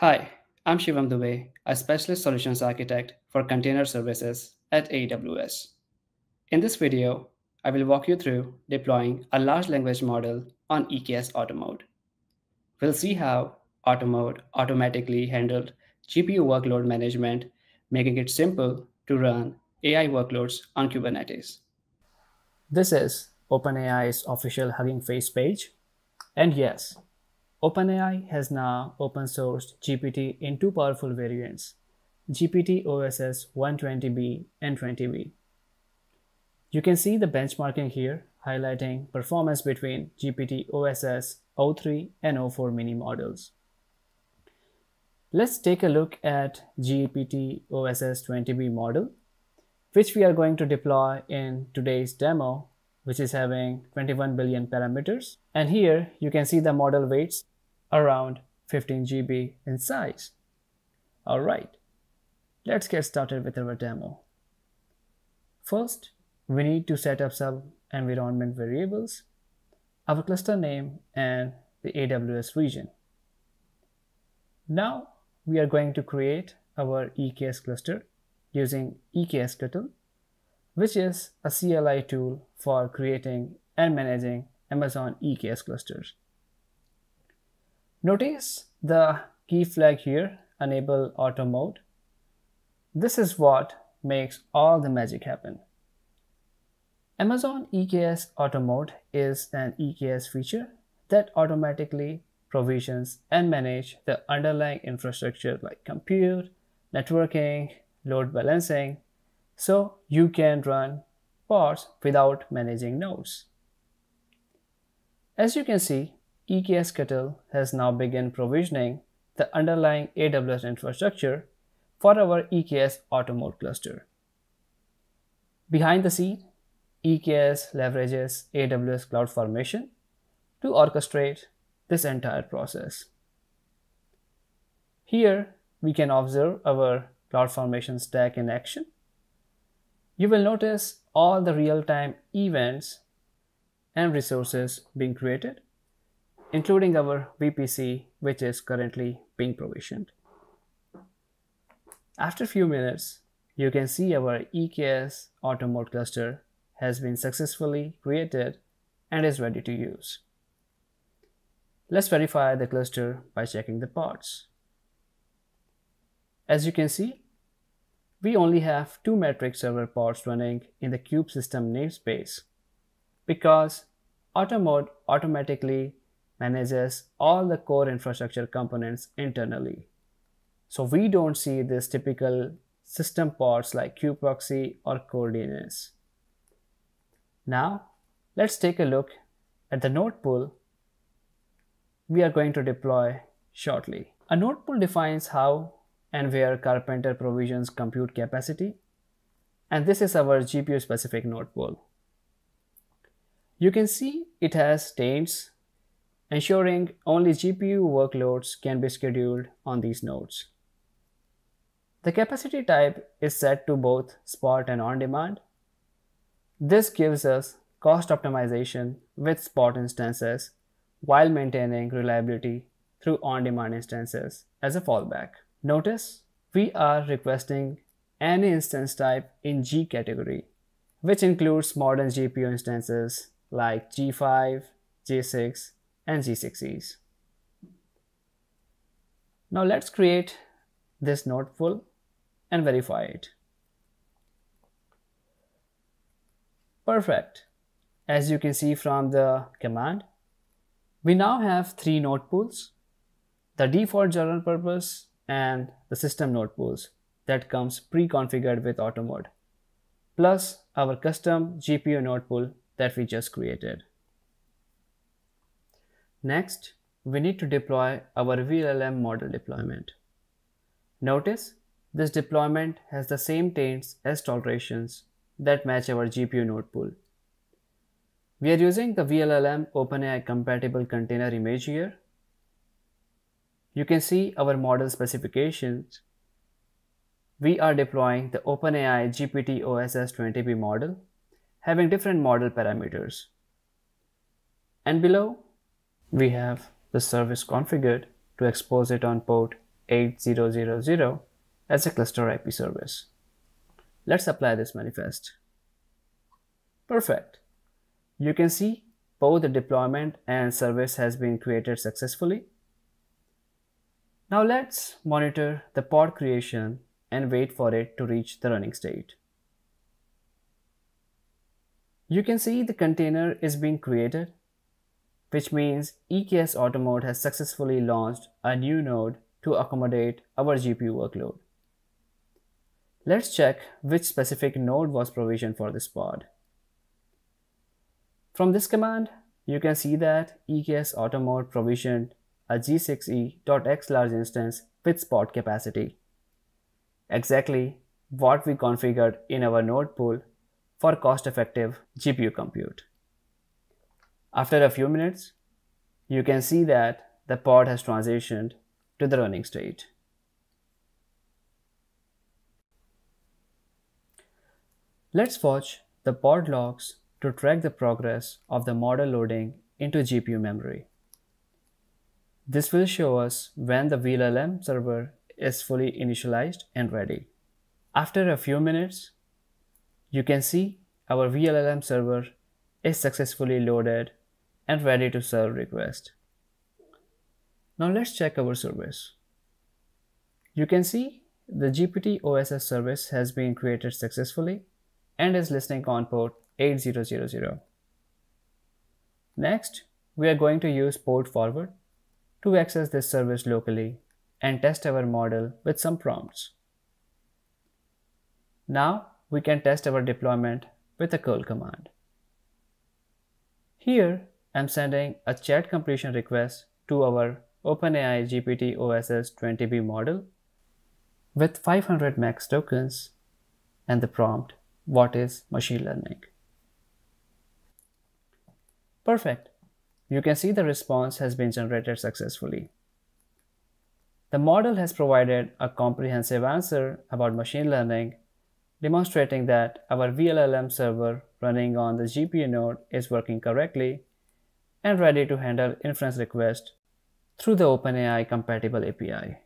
Hi, I'm Shivam Dubey, a Specialist Solutions Architect for Container Services at AWS. In this video, I will walk you through deploying a large language model on EKS Auto Mode. We'll see how Auto Mode automatically handled GPU workload management, making it simple to run AI workloads on Kubernetes. This is OpenAI's official Hugging Face page. And yes, OpenAI has now open-sourced GPT in two powerful variants, GPT OSS 120B and 20B. You can see the benchmarking here, highlighting performance between GPT OSS 03 and 04 mini models. Let's take a look at GPT OSS 20B model, which we are going to deploy in today's demo, which is having 21 billion parameters. And here you can see the model weights around 15 GB in size. All right, let's get started with our demo. First, we need to set up some environment variables, our cluster name, and the AWS region. Now we are going to create our EKS cluster using eksctl, which is a CLI tool for creating and managing Amazon EKS clusters. Notice the key flag here, enable auto mode. This is what makes all the magic happen. Amazon EKS Auto Mode is an EKS feature that automatically provisions and manages the underlying infrastructure like compute, networking, load balancing, so you can run pods without managing nodes. As you can see, EKSKettle has now begun provisioning the underlying AWS infrastructure for our EKS Auto Mode cluster. Behind the scene, EKS leverages AWS CloudFormation to orchestrate this entire process. Here, we can observe our CloudFormation stack in action. You will notice all the real-time events and resources being created, including our VPC, which is currently being provisioned. After a few minutes, you can see our EKS Auto Mode cluster has been successfully created and is ready to use. Let's verify the cluster by checking the pods. As you can see, we only have two metric server pods running in the kube-system namespace because Auto Mode automatically manages all the core infrastructure components internally. So we don't see this typical system pods like kube-proxy or CoreDNS. Now, let's take a look at the NodePool we are going to deploy shortly. A NodePool defines how and where Karpenter provisions compute capacity, and this is our GPU specific NodePool. You can see it has taints, ensuring only GPU workloads can be scheduled on these nodes. The capacity type is set to both spot and on-demand. This gives us cost optimization with spot instances while maintaining reliability through on-demand instances as a fallback. Notice we are requesting any instance type in G category, which includes modern GPU instances like G5, G6, and G6Es. Now let's create this NodePool and verify it. Perfect. As you can see from the command, we now have three NodePools, the default general purpose, and the system NodePools that comes pre-configured with Auto Mode, plus our custom GPU NodePool that we just created. Next, we need to deploy our vLLM model deployment. Notice this deployment has the same taints as tolerations that match our GPU NodePool. We are using the vLLM OpenAI compatible container image here. You can see our model specifications. We are deploying the OpenAI GPT OSS 20B model, having different model parameters. And below, we have the service configured to expose it on port 8000 as a cluster IP service. Let's apply this manifest. Perfect. You can see both the deployment and service has been created successfully. Now let's monitor the pod creation and wait for it to reach the running state. You can see the container is being created, which means EKS Auto Mode has successfully launched a new node to accommodate our GPU workload. Let's check which specific node was provisioned for this pod. From this command, you can see that EKS Auto Mode provisioned a G6E.X large instance with pod capacity, exactly what we configured in our node pool for cost-effective GPU compute. After a few minutes, you can see that the pod has transitioned to the running state. Let's watch the pod logs to track the progress of the model loading into GPU memory. This will show us when the vLLM server is fully initialized and ready. After a few minutes, you can see our vLLM server is successfully loaded and ready to serve request. Now let's check our service. You can see the GPT OSS service has been created successfully and is listening on port 8000. Next, we are going to use port forward to access this service locally and test our model with some prompts. Now we can test our deployment with a curl command. Here, I'm sending a chat completion request to our OpenAI GPT OSS 20B model with 500 max tokens and the prompt, "What is machine learning?" Perfect. You can see the response has been generated successfully. The model has provided a comprehensive answer about machine learning, demonstrating that our vLLM server running on the GPU node is working correctly and ready to handle inference requests through the OpenAI compatible API.